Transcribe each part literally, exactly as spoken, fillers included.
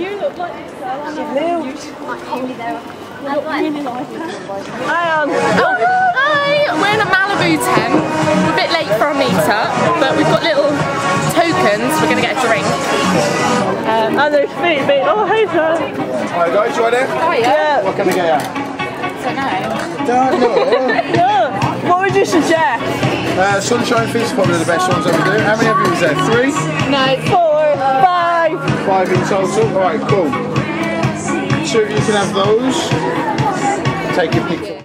You look like this girl. She lived. You might call me there. I look really like that. Hi, um, oh, hi! We're in a Malibu tent. We're a bit late for our meet-up, but we've got little tokens. We're going to get a drink. Um, and there's feet, feet. Oh, hey, sir. Hi, guys. You right there? Oh, yeah. What can we get at? I don't know. Don't know. Yeah. What would you suggest? Uh, sunshine fish, probably the best ones ever do. How many of you is there? Three? No, four, five. Five in total. All right, cool. So you can have those. Take your picture.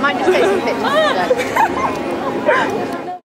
Might just take some pictures.